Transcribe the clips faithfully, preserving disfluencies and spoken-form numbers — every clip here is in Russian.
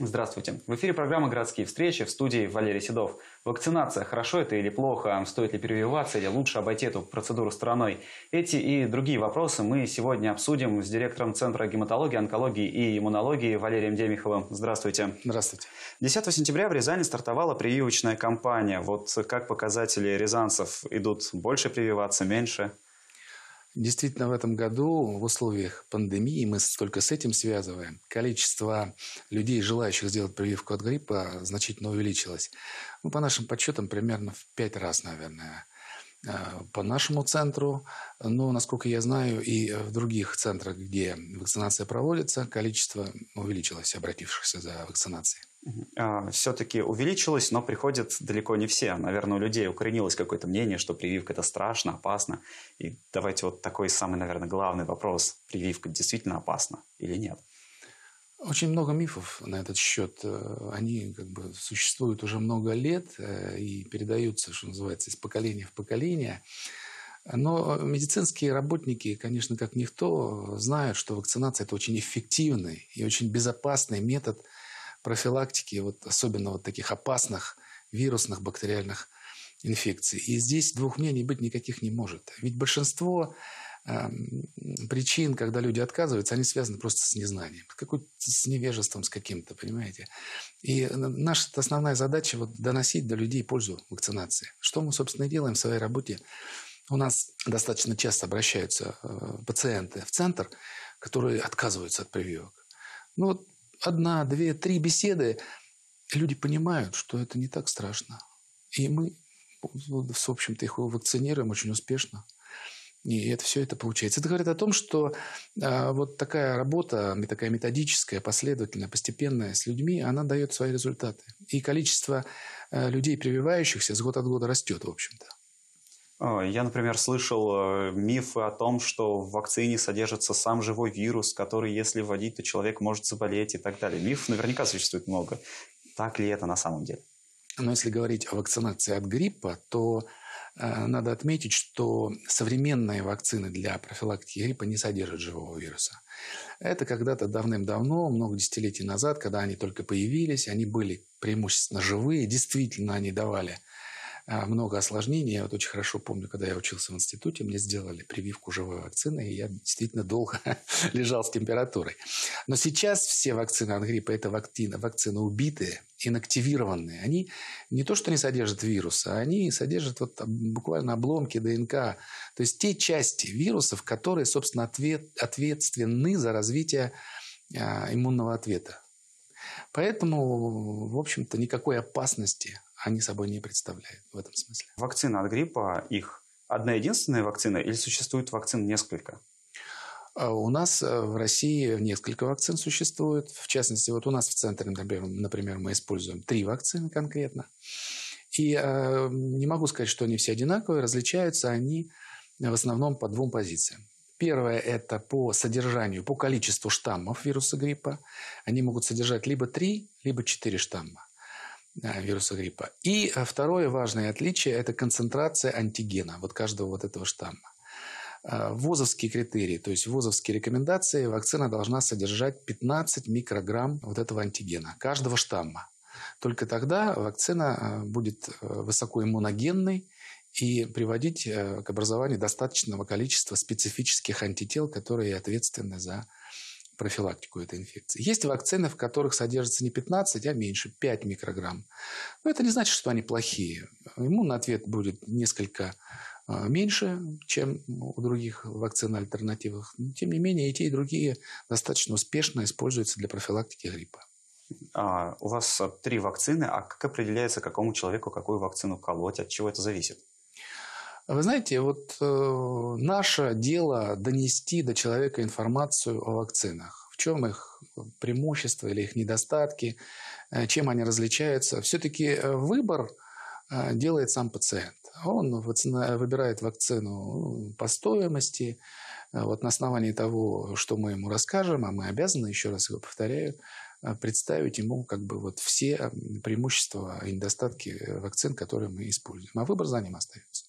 Здравствуйте. В эфире программа «Городские встречи», в студии Валерий Седов. Вакцинация. Хорошо это или плохо? Стоит ли перевиваться или лучше обойти эту процедуру стороной? Эти и другие вопросы мы сегодня обсудим с директором Центра гематологии, онкологии и иммунологии Валерием Демиховым. Здравствуйте. Здравствуйте. десятого сентября в Рязани стартовала прививочная кампания. Вот как показатели рязанцев идут? Больше прививаться, меньше? Действительно, в этом году в условиях пандемии, мы только с этим связываем, количество людей, желающих сделать прививку от гриппа, значительно увеличилось. Ну, по нашим подсчетам, примерно в пять раз, наверное, по нашему центру. Но, насколько я знаю, и в других центрах, где вакцинация проводится, количество увеличилось, обратившихся за вакцинацией. Все-таки увеличилось, но приходят далеко не все. Наверное, у людей укоренилось какое-то мнение, что прививка – это страшно, опасно. И давайте вот такой самый, наверное, главный вопрос. Прививка действительно опасна или нет? Очень много мифов на этот счет. Они как бы существуют уже много лет и передаются, что называется, из поколения в поколение. Но медицинские работники, конечно, как никто, знают, что вакцинация – это очень эффективный и очень безопасный метод профилактики, вот, особенно вот таких опасных вирусных, бактериальных инфекций. И здесь двух мнений быть никаких не может. Ведь большинство э, причин, когда люди отказываются, они связаны просто с незнанием, с невежеством, с каким-то, понимаете. И наша основная задача вот, – доносить до людей пользу вакцинации. Что мы, собственно, и делаем в своей работе. У нас достаточно часто обращаются э, пациенты в центр, которые отказываются от прививок. Ну, вот, одна, две, три беседы, люди понимают, что это не так страшно. И мы, в общем-то, их вакцинируем очень успешно. И это все это получается. Это говорит о том, что э, вот такая работа, такая методическая, последовательная, постепенная с людьми, она дает свои результаты. И количество э, людей, прививающихся, с года от года растет, в общем-то. Я, например, слышал мифы о том, что в вакцине содержится сам живой вирус, который, если вводить, то человек может заболеть и так далее. Мифов наверняка существует много. Так ли это на самом деле? Но если говорить о вакцинации от гриппа, то э, надо отметить, что современные вакцины для профилактики гриппа не содержат живого вируса. Это когда-то давным-давно, много десятилетий назад, когда они только появились, они были преимущественно живые, действительно они давали много осложнений. Я вот очень хорошо помню, когда я учился в институте, мне сделали прививку живой вакцины, и я действительно долго лежал с температурой. Но сейчас все вакцины от гриппа – это вакцины, вакцины убитые, инактивированные. Они не то, что не содержат вируса, они содержат вот буквально обломки ДНК. То есть те части вирусов, которые, собственно, ответ, ответственны за развитие а, иммунного ответа. Поэтому, в общем-то, никакой опасности они собой не представляют в этом смысле. Вакцина от гриппа, их одна единственная вакцина или существует вакцин несколько? У нас в России несколько вакцин существует. В частности, вот у нас в центре, например, мы используем три вакцины конкретно. И не могу сказать, что они все одинаковые, различаются они в основном по двум позициям. Первое – это по содержанию, по количеству штаммов вируса гриппа. Они могут содержать либо три, либо четыре штамма вируса гриппа. И второе важное отличие – это концентрация антигена вот каждого вот этого штамма. Возовские критерии, то есть возовские рекомендации, вакцина должна содержать пятнадцать микрограмм вот этого антигена каждого штамма. Только тогда вакцина будет высокоиммуногенной и приводить к образованию достаточного количества специфических антител, которые ответственны за профилактику этой инфекции. Есть вакцины, в которых содержится не пятнадцать, а меньше, пять микрограмм. Но это не значит, что они плохие. Иммунный ответ будет несколько меньше, чем у других вакцин альтернативных. Но, тем не менее, и те, и другие достаточно успешно используются для профилактики гриппа. А, у вас три вакцины. А как определяется, какому человеку какую вакцину колоть? От чего это зависит? Вы знаете, вот э, наше дело донести до человека информацию о вакцинах. В чем их преимущества или их недостатки, э, чем они различаются. Все-таки выбор э, делает сам пациент. Он вакцина, выбирает вакцину по стоимости, э, вот на основании того, что мы ему расскажем, а мы обязаны, еще раз его повторяю, представить ему как бы вот все преимущества и недостатки вакцин, которые мы используем. А выбор за ним остается.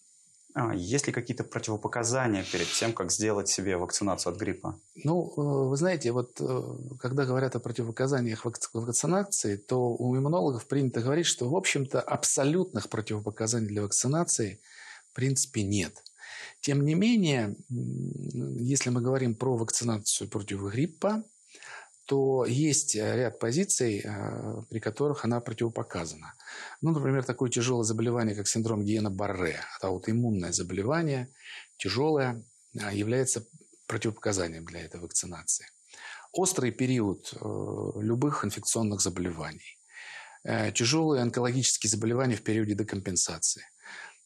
Есть ли какие-то противопоказания перед тем, как сделать себе вакцинацию от гриппа? Ну, вы знаете, вот когда говорят о противопоказаниях вакцинации, то у иммунологов принято говорить, что, в общем-то, абсолютных противопоказаний для вакцинации в принципе нет. Тем не менее, если мы говорим про вакцинацию против гриппа, то есть ряд позиций, при которых она противопоказана. Ну, например, такое тяжелое заболевание, как синдром Гиена-Барре, это аутоиммунное заболевание, тяжелое, является противопоказанием для этой вакцинации. Острый период любых инфекционных заболеваний. Тяжелые онкологические заболевания в периоде декомпенсации.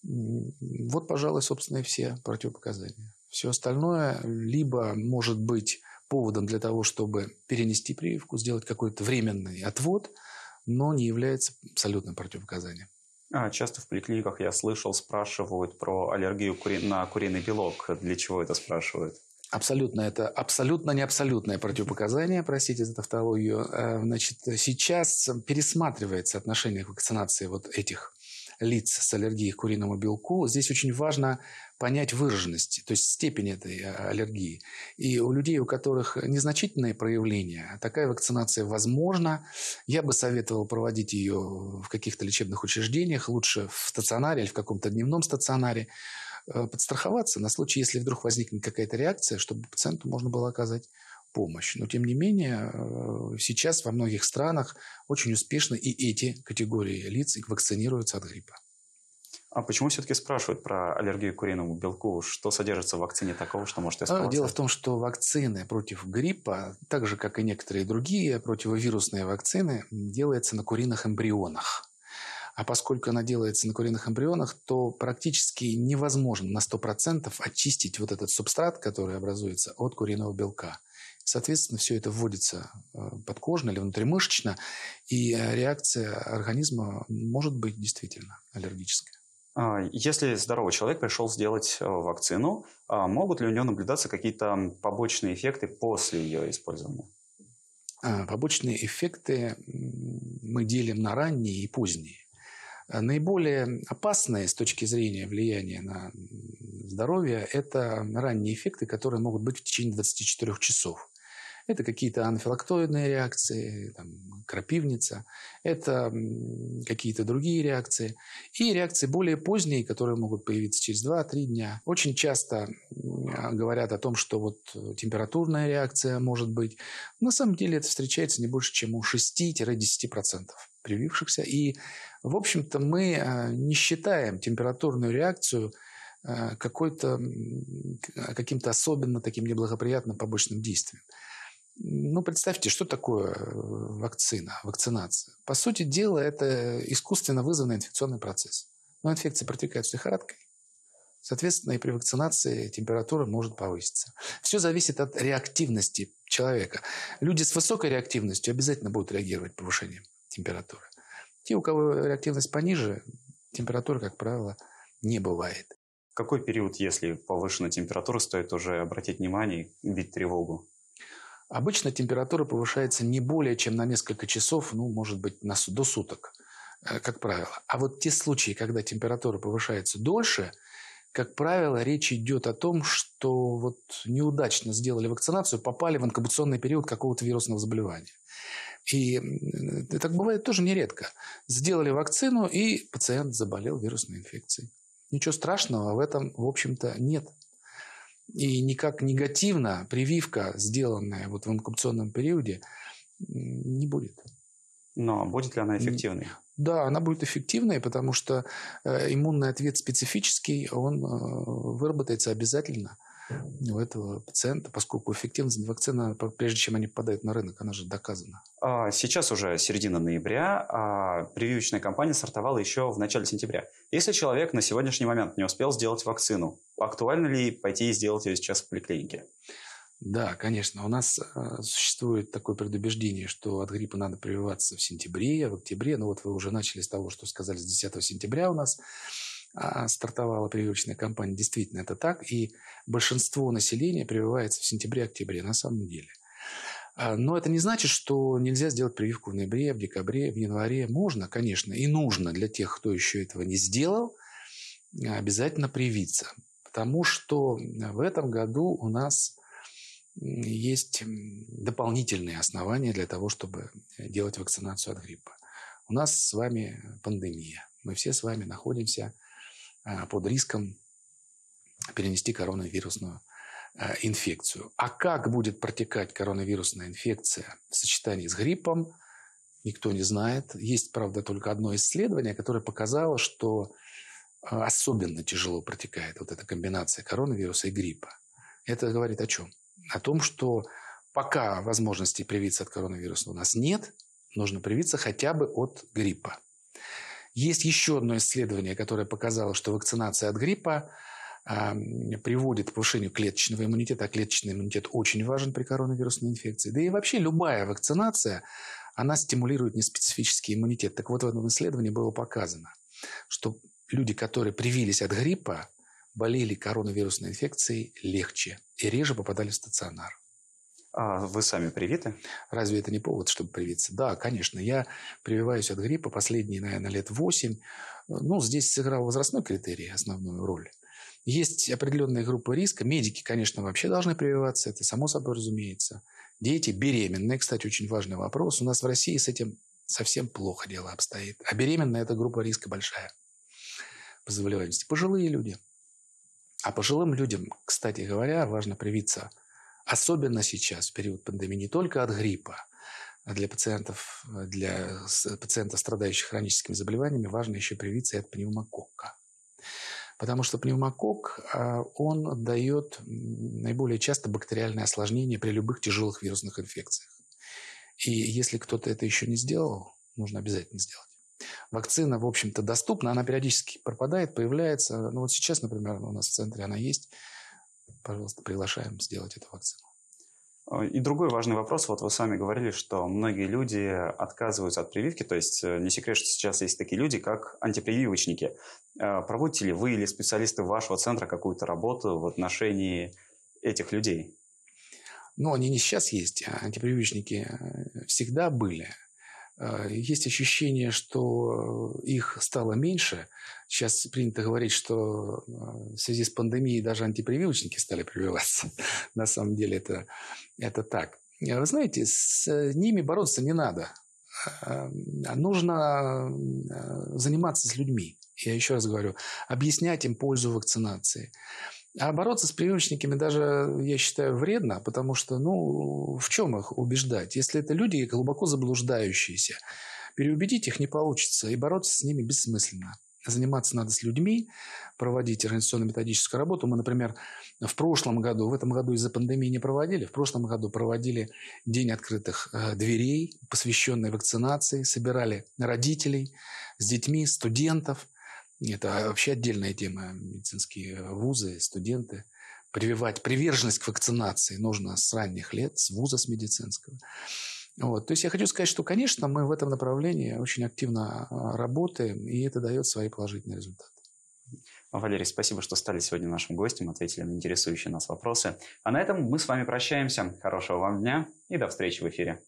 Вот, пожалуй, собственно, и все противопоказания. Все остальное либо может быть поводом для того, чтобы перенести прививку, сделать какой-то временный отвод, но не является абсолютным противопоказанием. А, часто в поликлиниках, я слышал, спрашивают про аллергию кури... на куриный белок. Для чего это спрашивают? Абсолютно. Это абсолютно не абсолютное противопоказание, простите за тавтологию. Значит, сейчас пересматривается отношение к вакцинации вот этих лиц с аллергией к куриному белку. Здесь очень важно понять выраженность, то есть степень этой аллергии. И у людей, у которых незначительные проявления, такая вакцинация возможна. Я бы советовал проводить ее в каких-то лечебных учреждениях, лучше в стационаре или в каком-то дневном стационаре. Подстраховаться на случай, если вдруг возникнет какая-то реакция, чтобы пациенту можно было оказать помощь. Но, тем не менее, сейчас во многих странах очень успешно и эти категории лиц вакцинируются от гриппа. А почему все-таки спрашивают про аллергию к куриному белку? Что содержится в вакцине такого, что может испортить? Дело в том, что вакцины против гриппа, так же, как и некоторые другие противовирусные вакцины, делаются на куриных эмбрионах. А поскольку она делается на куриных эмбрионах, то практически невозможно на сто процентов очистить вот этот субстрат, который образуется от куриного белка. Соответственно, все это вводится подкожно или внутримышечно, и реакция организма может быть действительно аллергическая. Если здоровый человек пришел сделать вакцину, могут ли у него наблюдаться какие-то побочные эффекты после ее использования? Побочные эффекты мы делим на ранние и поздние. Наиболее опасные с точки зрения влияния на здоровье – это ранние эффекты, которые могут быть в течение двадцати четырёх часов. Это какие-то анафилактоидные реакции, там, крапивница, это какие-то другие реакции. И реакции более поздние, которые могут появиться через два-три дня. Очень часто говорят о том, что вот температурная реакция может быть. На самом деле это встречается не больше, чем у шести-десяти процентов привившихся. И, в общем-то, мы не считаем температурную реакцию какой-то, каким-то особенно таким неблагоприятным побочным действием. Ну, представьте, что такое вакцина, вакцинация? По сути дела, это искусственно вызванный инфекционный процесс. Но инфекции протекают с лихорадкой. Соответственно, и при вакцинации температура может повыситься. Все зависит от реактивности человека. Люди с высокой реактивностью обязательно будут реагировать повышением температуры. Те, у кого реактивность пониже, температуры, как правило, не бывает. В какой период, если повышенная температура, стоит уже обратить внимание и бить тревогу? Обычно температура повышается не более чем на несколько часов, ну, может быть, на, до суток, как правило. А вот те случаи, когда температура повышается дольше, как правило, речь идет о том, что вот неудачно сделали вакцинацию, попали в инкубационный период какого-то вирусного заболевания. И так бывает тоже нередко. Сделали вакцину, и пациент заболел вирусной инфекцией. Ничего страшного в этом, в общем-то, нет. И никак негативно прививка, сделанная вот в инкубационном периоде, не будет. Но будет ли она эффективной? Да, она будет эффективной, потому что иммунный ответ специфический, он выработается обязательно у этого пациента, поскольку эффективность вакцины, прежде чем они попадают на рынок, она же доказана. Сейчас уже середина ноября, а прививочная кампания стартовала еще в начале сентября. Если человек на сегодняшний момент не успел сделать вакцину, актуально ли пойти и сделать ее сейчас в поликлинике? Да, конечно. У нас существует такое предубеждение, что от гриппа надо прививаться в сентябре, в октябре. Ну вот вы уже начали с того, что сказали, с десятого сентября у нас стартовала прививочная кампания. Действительно, это так. И большинство населения прививается в сентябре-октябре на самом деле. Но это не значит, что нельзя сделать прививку в ноябре, в декабре, в январе. Можно, конечно, и нужно для тех, кто еще этого не сделал. обязательно привиться, потому что в этом году у нас есть дополнительные основания для того, чтобы делать вакцинацию от гриппа. У нас с вами пандемия. Мы все с вами находимся под риском перенести коронавирусную инфекцию. А как будет протекать коронавирусная инфекция в сочетании с гриппом, никто не знает. Есть, правда, только одно исследование, которое показало, что особенно тяжело протекает вот эта комбинация коронавируса и гриппа. Это говорит о чем? О том, что пока возможности привиться от коронавируса у нас нет, нужно привиться хотя бы от гриппа. Есть еще одно исследование, которое показало, что вакцинация от гриппа приводит к повышению клеточного иммунитета, а клеточный иммунитет очень важен при коронавирусной инфекции. Да и вообще любая вакцинация, она стимулирует неспецифический иммунитет. Так вот, в этом исследовании было показано, что люди, которые привились от гриппа, болели коронавирусной инфекцией легче и реже попадали в стационар. А вы сами привиты? Разве это не повод, чтобы привиться? Да, конечно. Я прививаюсь от гриппа последние, наверное, лет восемь. Ну, здесь сыграл возрастной критерий основную роль. Есть определенные группы риска. Медики, конечно, вообще должны прививаться. Это само собой разумеется. Дети, беременные, кстати, очень важный вопрос. У нас в России с этим совсем плохо дело обстоит. А беременная – это группа риска большая по заболеваемости. Пожилые люди. А пожилым людям, кстати говоря, важно привиться, особенно сейчас, в период пандемии, не только от гриппа. А для пациентов, для пациентов, страдающих хроническими заболеваниями, важно еще привиться и от пневмококка. Потому что пневмококк, он дает наиболее часто бактериальные осложнения при любых тяжелых вирусных инфекциях. И если кто-то это еще не сделал, нужно обязательно сделать. Вакцина, в общем-то, доступна, она периодически пропадает, появляется. Ну, вот сейчас, например, у нас в центре она есть. Пожалуйста, приглашаем сделать эту вакцину. И другой важный вопрос. Вот вы сами говорили, что многие люди отказываются от прививки. То есть не секрет, что сейчас есть такие люди, как антипрививочники. Проводите ли вы или специалисты вашего центра какую-то работу в отношении этих людей? Ну, они не сейчас есть. Антипрививочники всегда были. Есть ощущение, что их стало меньше. Сейчас принято говорить, что в связи с пандемией даже антипрививочники стали прививаться. На самом деле это, это так. Вы знаете, с ними бороться не надо. Нужно заниматься с людьми. Я еще раз говорю, объяснять им пользу вакцинации. А бороться с прививочниками даже, я считаю, вредно, потому что, ну, в чем их убеждать? Если это люди глубоко заблуждающиеся, переубедить их не получится, и бороться с ними бессмысленно. Заниматься надо с людьми, проводить организационно-методическую работу. Мы, например, в прошлом году, в этом году из-за пандемии не проводили, в прошлом году проводили День открытых дверей, посвященный вакцинации, собирали родителей с детьми, студентов. Это вообще отдельная тема. Медицинские вузы, студенты. Прививать приверженность к вакцинации нужно с ранних лет, с вуза, с медицинского. Вот. То есть я хочу сказать, что, конечно, мы в этом направлении очень активно работаем, и это дает свои положительные результаты. Валерий, спасибо, что стали сегодня нашим гостем, ответили на интересующие нас вопросы. А на этом мы с вами прощаемся. Хорошего вам дня и до встречи в эфире.